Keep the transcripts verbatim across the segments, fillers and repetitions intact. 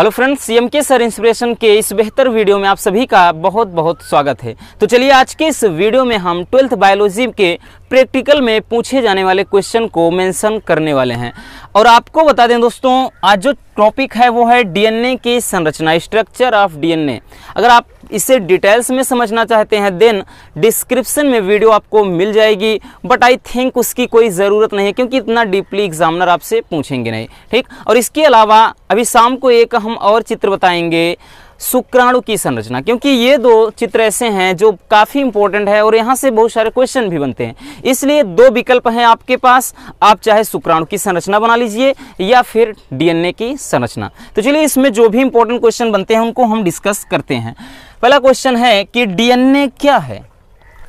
Hello friends, M K sir inspiration के इस बेहतर वीडियो में आप सभी का बहुत बहुत स्वागत है। तो चलिए आज के इस वीडियो में हम ट्वेल्थ बायोलॉजी के प्रैक्टिकल में पूछे जाने वाले क्वेश्चन को मेंशन करने वाले हैं। और आपको बता दें दोस्तों, आज जो टॉपिक है वो है डीएनए की संरचना, स्ट्रक्चर ऑफ डीएनए। अगर आप इसे डिटेल्स में समझना चाहते हैं देन डिस्क्रिप्शन में वीडियो आपको मिल जाएगी, बट आई थिंक उसकी कोई ज़रूरत नहीं है क्योंकि इतना डीपली एग्जामिनर आपसे पूछेंगे नहीं, ठीक। और इसके अलावा अभी शाम को एक हम और चित्र बताएंगे शुक्राणु की संरचना, क्योंकि ये दो चित्र ऐसे हैं जो काफ़ी इंपॉर्टेंट है और यहाँ से बहुत सारे क्वेश्चन भी बनते हैं। इसलिए दो विकल्प हैं आपके पास, आप चाहे शुक्राणु की संरचना बना लीजिए या फिर डीएनए की संरचना। तो चलिए इसमें जो भी इंपॉर्टेंट क्वेश्चन बनते हैं उनको हम डिस्कस करते हैं। पहला क्वेश्चन है कि डीएनए क्या है,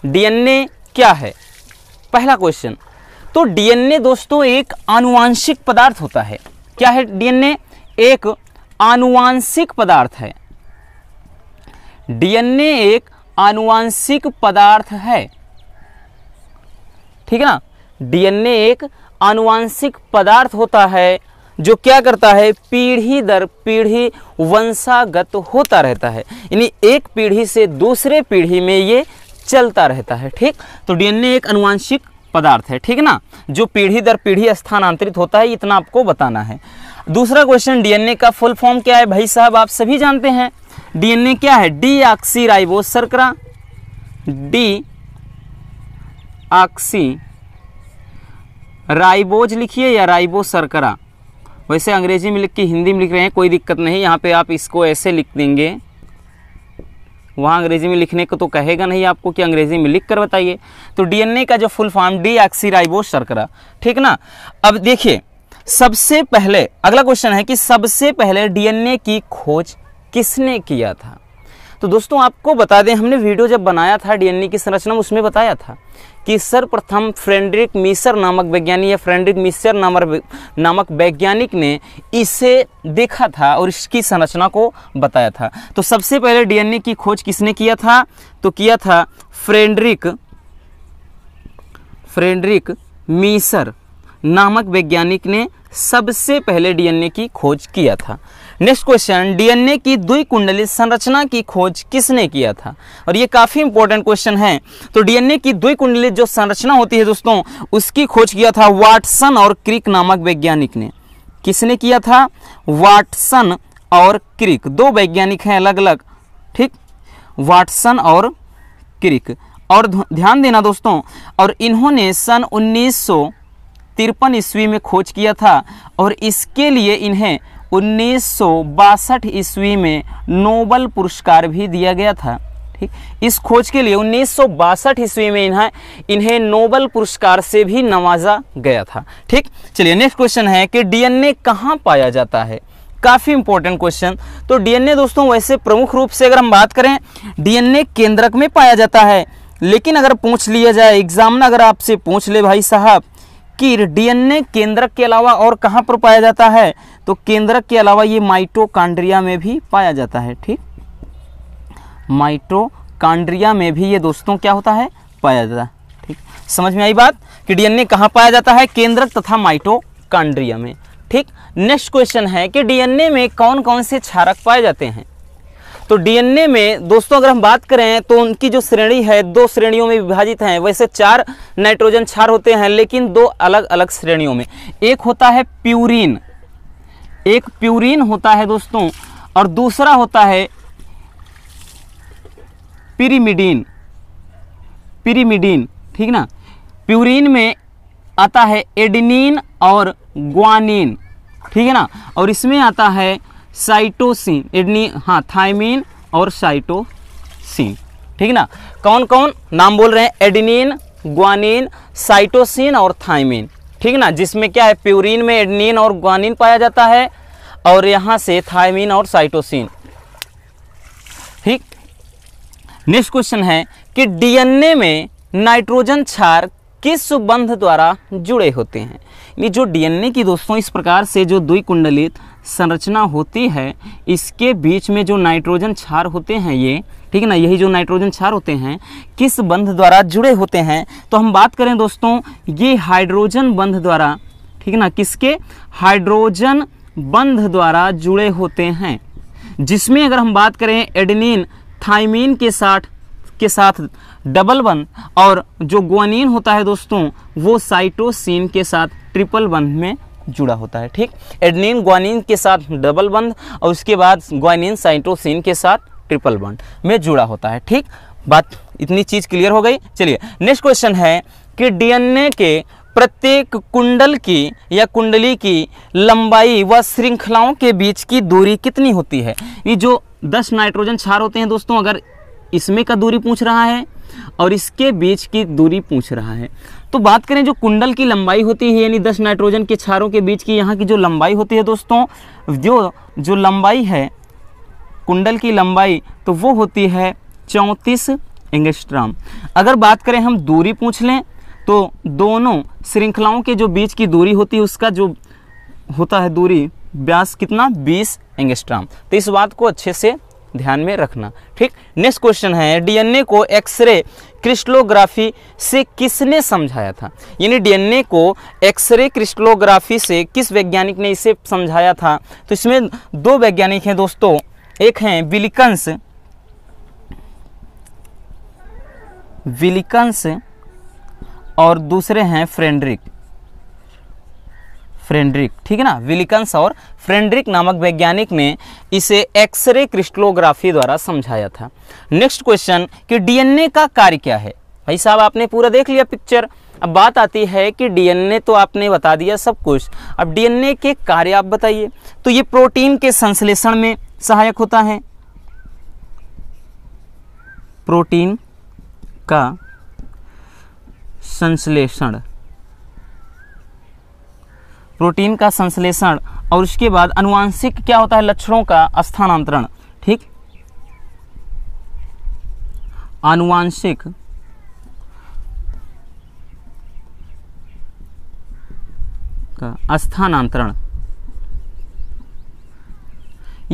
डीएनए क्या है, पहला क्वेश्चन। तो डीएनए दोस्तों एक आनुवांशिक पदार्थ होता है। क्या है डीएनए? एक आनुवांशिक पदार्थ है। डीएनए एक आनुवांशिक पदार्थ है, ठीक है ना। डीएनए एक आनुवांशिक पदार्थ होता है जो क्या करता है, पीढ़ी दर पीढ़ी वंशागत होता रहता है, यानी एक पीढ़ी से दूसरे पीढ़ी में ये चलता रहता है, ठीक। तो डीएनए एक आनुवांशिक पदार्थ है, ठीक ना, जो पीढ़ी दर पीढ़ी स्थानांतरित होता है, इतना आपको बताना है। दूसरा क्वेश्चन, डीएनए का फुल फॉर्म क्या है? भाई साहब आप सभी जानते हैं डीएनए क्या है, डी ऑक्सी राइबोस शर्करा, डी ऑक्सी राइबोज लिखिए या राइबो शर्करा, वैसे अंग्रेजी में लिख के हिंदी में लिख रहे हैं कोई दिक्कत नहीं, यहाँ पे आप इसको ऐसे लिख देंगे, वहाँ अंग्रेजी में लिखने को तो कहेगा नहीं आपको कि अंग्रेजी में लिख कर बताइए। तो डीएनए का जो full form deoxyribose शर्करा, ठीक ना। अब देखिए सबसे पहले अगला क्वेश्चन है कि सबसे पहले डीएनए की खोज किसने किया था? तो दोस्तों आपको बता दें, हमने वीडियो जब बनाया था डीएनए की संरचना उसमें बताया था कि सर्वप्रथम फ्रेडरिक मिशर नामक वैज्ञानिक या फ्रेडरिक मिशर नामक नामक वैज्ञानिक ने इसे देखा था और इसकी संरचना को बताया था। तो सबसे पहले डीएनए की खोज किसने किया था? तो किया था फ्रेडरिक फ्रेडरिक मिशर नामक वैज्ञानिक ने सबसे पहले डीएनए की खोज किया था। नेक्स्ट क्वेश्चन, डीएनए की द्विकुंडली संरचना की खोज किसने किया था? और ये काफ़ी इंपॉर्टेंट क्वेश्चन है। तो डीएनए की द्विकुंडली जो संरचना होती है दोस्तों, उसकी खोज किया था वाटसन और क्रिक नामक वैज्ञानिक ने। किसने किया था? वाटसन और क्रिक, दो वैज्ञानिक हैं अलग अलग, ठीक, वाटसन और क्रिक। और ध्यान देना दोस्तों, और इन्होंने सन उन्नीस सौ तिरपन ईस्वी में खोज किया था और इसके लिए इन्हें उन्नीस सौ बासठ ईस्वी में नोबल पुरस्कार भी दिया गया था, ठीक। इस खोज के लिए उन्नीस सौ बासठ ईस्वी में इन्हें इन्हें नोबल पुरस्कार से भी नवाजा गया था, ठीक। चलिए नेक्स्ट क्वेश्चन है कि डीएनए कहाँ पाया जाता है, काफ़ी इंपॉर्टेंट क्वेश्चन। तो डीएनए दोस्तों वैसे प्रमुख रूप से अगर हम बात करें डीएनए केंद्रक में पाया जाता है, लेकिन अगर पूछ लिया जाए एग्जाम, अगर आपसे पूछ ले भाई साहब कि डीएनए केंद्रक के अलावा और कहाँ पर पाया जाता है, तो केंद्रक के अलावा ये माइटोकांड्रिया में भी पाया जाता है, ठीक। माइटोकांड्रिया में भी ये दोस्तों क्या होता है, पाया जाता है, ठीक। समझ में आई बात कि डीएनए कहाँ पाया जाता है, केंद्रक तथा माइटोकांड्रिया में, ठीक। नेक्स्ट क्वेश्चन है कि डीएनए में कौन कौन से क्षारक पाए जाते हैं? तो डीएनए में दोस्तों अगर हम बात करें तो उनकी जो श्रेणी है दो श्रेणियों में विभाजित हैं। वैसे चार नाइट्रोजन क्षार होते हैं लेकिन दो अलग अलग श्रेणियों में, एक होता है प्यूरीन, एक प्यूरीन होता है दोस्तों, और दूसरा होता है पिरिमिडीन, पिरिमिडीन, ठीक ना। प्यूरीन में आता है एडिनिन और ग्वानिन, ठीक है ना, और इसमें आता है साइटोसिन, एडनी हाँ थाइमिन और साइटोसिन, ठीक ना। कौन कौन नाम बोल रहे हैं? एडिनिन, ग्वानिन, साइटोसिन और थाइमिन, ठीक ना। जिसमें क्या है, प्यूरीन में एडिनिन और ग्वानिन पाया जाता है और यहाँ से थाइमिन और साइटोसिन, ठीक। नेक्स्ट क्वेश्चन है कि डीएनए में नाइट्रोजन क्षार किस बंध द्वारा जुड़े होते हैं? ये जो डीएनए की दोस्तों इस प्रकार से जो द्विकुंडलित संरचना होती है, इसके बीच में जो नाइट्रोजन क्षार होते हैं ये, ठीक है ना, यही जो नाइट्रोजन क्षार होते हैं किस बंध द्वारा जुड़े होते हैं? तो हम बात करें दोस्तों ये हाइड्रोजन बंध द्वारा, ठीक है ना, किसके? हाइड्रोजन बंध द्वारा जुड़े होते हैं, जिसमें अगर हम बात करें एडेनिन थाइमिन के साथ के साथ डबल बंध, और जो गुआनिन होता है दोस्तों वो साइटोसिन के साथ ट्रिपल बंध में जुड़ा होता है। ठीक, एडेनिन गुआनिन के साथ डबल बंध और उसके बाद गुआनिन साइटोसिन के साथ ट्रिपल बंध में जुड़ा होता है। ठीक, बात इतनी चीज़ क्लियर हो गई। चलिए नेक्स्ट क्वेश्चन है कि डीएनए के प्रत्येक कुंडल की या कुंडली की लंबाई व श्रृंखलाओं के बीच की दूरी कितनी होती है। ये जो दस नाइट्रोजन क्षार होते हैं दोस्तों, अगर इसमें का दूरी पूछ रहा है और इसके बीच की दूरी पूछ रहा है, तो बात करें जो कुंडल की लंबाई होती है यानी दस नाइट्रोजन के क्षारों के बीच की यहाँ की जो लंबाई होती है दोस्तों, जो जो लंबाई है कुंडल की लंबाई, तो वो होती है चौंतीस एंगस्ट्राम। अगर बात करें हम दूरी पूछ लें तो दोनों श्रृंखलाओं के जो बीच की दूरी होती है उसका जो होता है दूरी व्यास कितना, बीस एंगस्ट्राम। तो इस बात को अच्छे से ध्यान में रखना। ठीक, नेक्स्ट क्वेश्चन है डीएनए को एक्सरे क्रिस्टलोग्राफी से किसने समझाया था, यानी डीएनए को एक्सरे क्रिस्टलोग्राफी से किस वैज्ञानिक ने इसे समझाया था। तो इसमें दो वैज्ञानिक हैं दोस्तों, एक हैं विल्किंस विल्किंस और दूसरे हैं फ्रेडरिक फ्रेडरिक ठीक है ना। विल्किंस और फ्रेडरिक नामक वैज्ञानिक ने इसे एक्सरे क्रिस्टलोग्राफी द्वारा समझाया था। नेक्स्ट क्वेश्चन कि डीएनए का कार्य क्या है। भाई साहब आपने पूरा देख लिया पिक्चर, अब बात आती है कि डीएनए तो आपने बता दिया सब कुछ, अब डीएनए के कार्य आप बताइए। तो ये प्रोटीन के संश्लेषण में सहायक होता है, प्रोटीन का संश्लेषण प्रोटीन का संश्लेषण और उसके बाद अनुवांशिक क्या होता है, लक्षणों का स्थानांतरण। ठीक, आनुवांशिक का स्थानांतरण,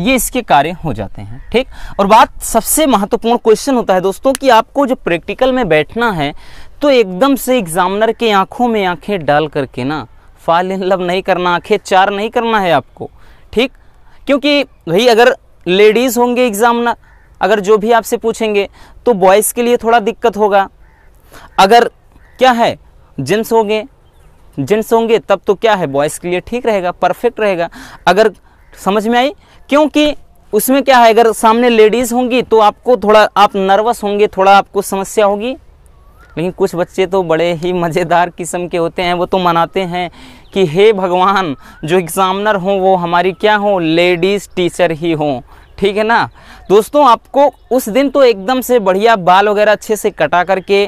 ये इसके कार्य हो जाते हैं। ठीक, और बात सबसे महत्वपूर्ण क्वेश्चन होता है दोस्तों कि आपको जो प्रैक्टिकल में बैठना है तो एकदम से एग्जामिनर के आंखों में आंखें डाल करके ना फॉल इन लव नहीं करना, आंखें चार नहीं करना है आपको। ठीक, क्योंकि भाई अगर लेडीज़ होंगे एग्जामिनर, अगर जो भी आपसे पूछेंगे तो बॉयज़ के लिए थोड़ा दिक्कत होगा, अगर क्या है जेंट्स होंगे जेंट्स होंगे तब तो क्या है बॉयज़ के लिए ठीक रहेगा, परफेक्ट रहेगा। अगर समझ में आई, क्योंकि उसमें क्या है अगर सामने लेडीज़ होंगी तो आपको थोड़ा आप नर्वस होंगे, थोड़ा आपको समस्या होगी। लेकिन कुछ बच्चे तो बड़े ही मज़ेदार किस्म के होते हैं, वो तो मनाते हैं कि हे भगवान जो एग्ज़ामिनर हों वो हमारी क्या हों, लेडीज़ टीचर ही हों। ठीक है ना दोस्तों, आपको उस दिन तो एकदम से बढ़िया बाल वगैरह अच्छे से कटा करके,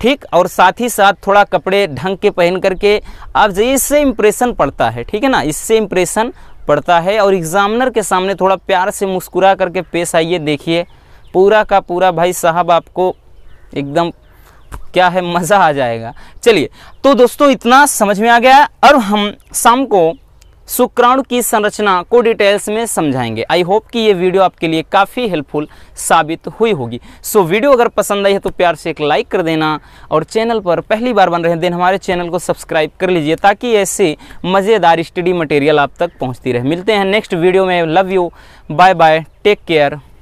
ठीक, और साथ ही साथ थोड़ा कपड़े ढंग के पहन करके आप जाइए, इससे इम्प्रेशन पड़ता है। ठीक है ना, इससे इम्प्रेशन पड़ता है, और एग्ज़ामिनर के सामने थोड़ा प्यार से मुस्कुरा करके पेश आइए, देखिए पूरा का पूरा भाई साहब आपको एकदम क्या है मज़ा आ जाएगा। चलिए तो दोस्तों इतना समझ में आ गया, और हम शाम को शुक्राणु की संरचना को डिटेल्स में समझाएंगे। आई होप कि ये वीडियो आपके लिए काफ़ी हेल्पफुल साबित हुई होगी। सो वीडियो अगर पसंद आई है तो प्यार से एक लाइक कर देना, और चैनल पर पहली बार बन रहे हैं देन हमारे चैनल को सब्सक्राइब कर लीजिए ताकि ऐसे मज़ेदार स्टडी मटेरियल आप तक पहुँचती रहे। मिलते हैं नेक्स्ट वीडियो में। Love you, bye bye, take care.